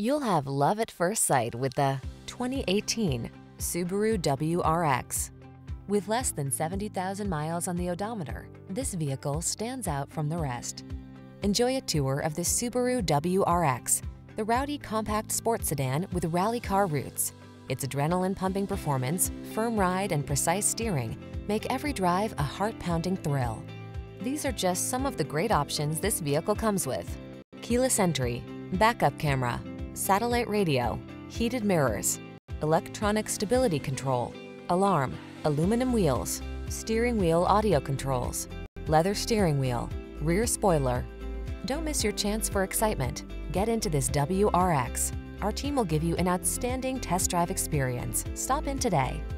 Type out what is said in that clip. You'll have love at first sight with the 2018 Subaru WRX. With less than 70,000 miles on the odometer, this vehicle stands out from the rest. Enjoy a tour of the Subaru WRX, the rowdy compact sports sedan with rally car roots. Its adrenaline-pumping performance, firm ride, and precise steering make every drive a heart-pounding thrill. These are just some of the great options this vehicle comes with: keyless entry, backup camera, satellite radio, heated mirrors, electronic stability control, alarm, aluminum wheels, steering wheel audio controls, leather steering wheel, rear spoiler. Don't miss your chance for excitement. Get into this WRX. Our team will give you an outstanding test drive experience. Stop in today.